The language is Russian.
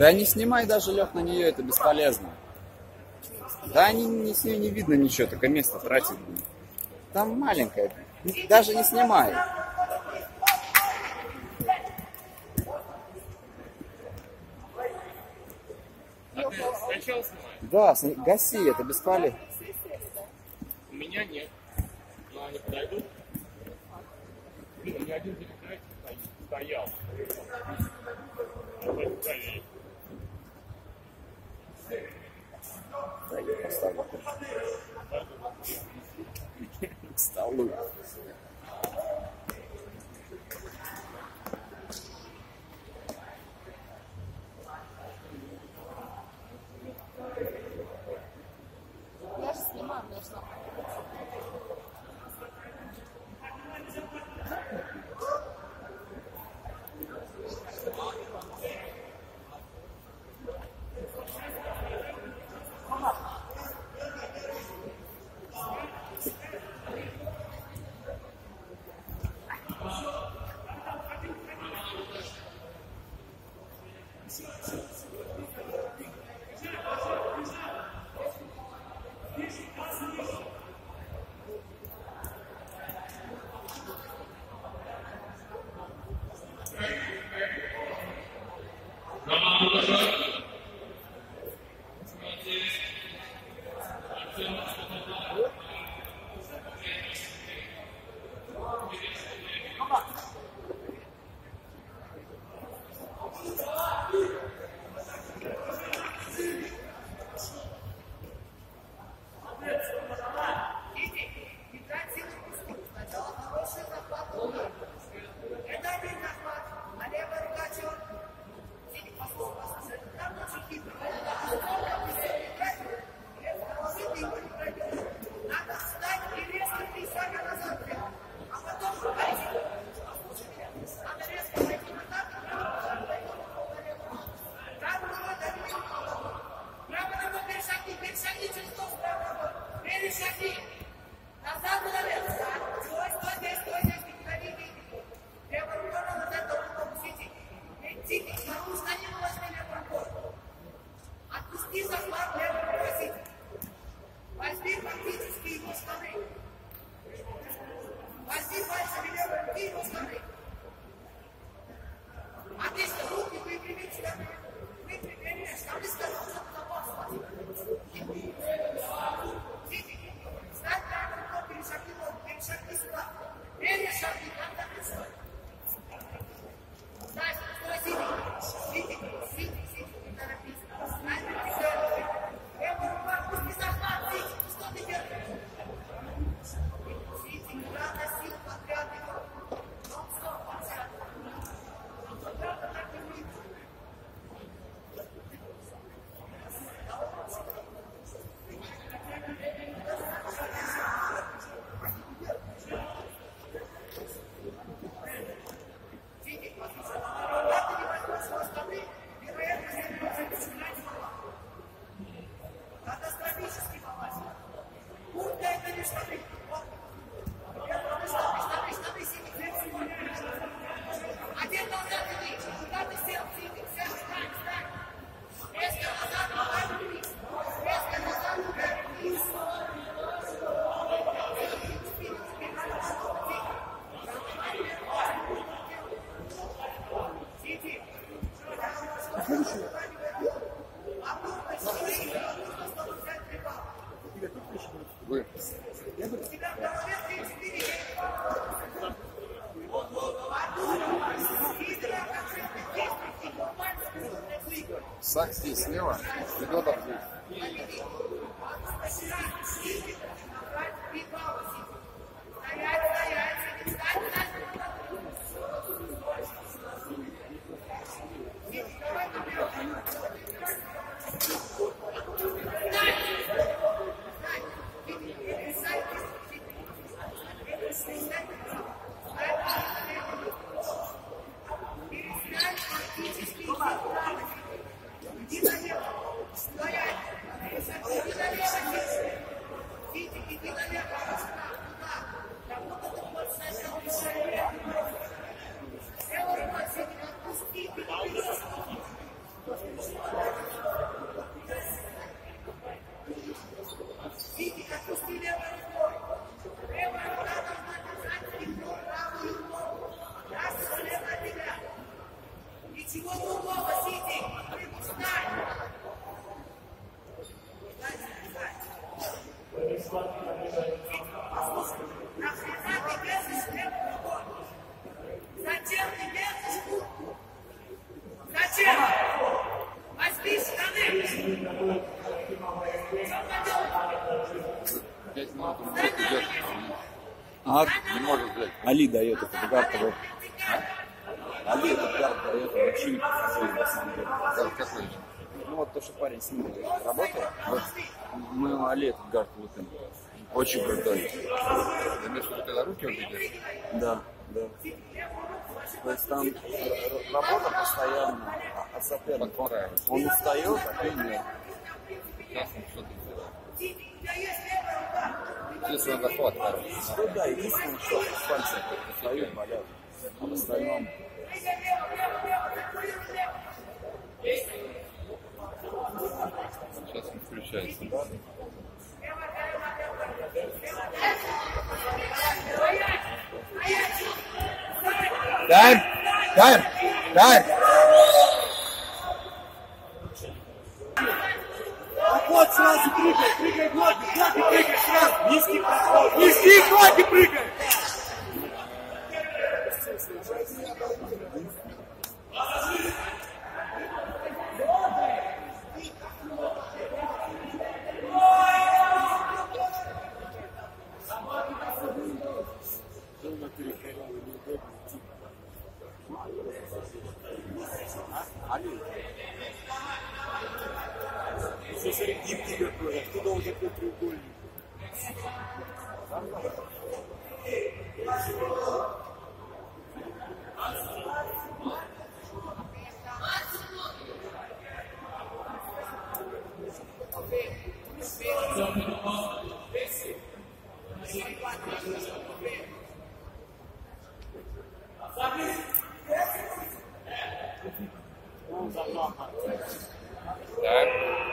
Да не снимай даже, Лёх, на нее, это бесполезно. Да с нее не видно ничего, только место тратить. Там маленькая, даже не снимай. А ты сначала снимаешь? Да, гаси, это бесполезно. У меня нет. Но они подойдут. Блин, у меня один великолепный стоял. Да, я поставлю. К столу. Я же снимаю, я же снимаю. Сакси слева, Федотов здесь. Стоять! А, не может, блядь. Али дает этот удар, того. Али этот удар дает вообще непосредственно, на самом деле. Даже какой? Ну вот то, что парень с ним работал, вот, ну, Али этот гард лутен. Очень крутой. Замешал только на руки он бедет? Да, да. То есть там работа постоянно от соперника. Он устает, а ты нет. Ясно, что ты делаешь? Единственный захват, короче. Ну да, единственное, что с пальцем достают, болят. А в остальном... Сейчас он включается. Да? Тайм! Тайм! Тайм! Вот сразу прыгай, прыгай, ноги, ноги, прыгай, сразу, низкий ноги, прыгай! All right.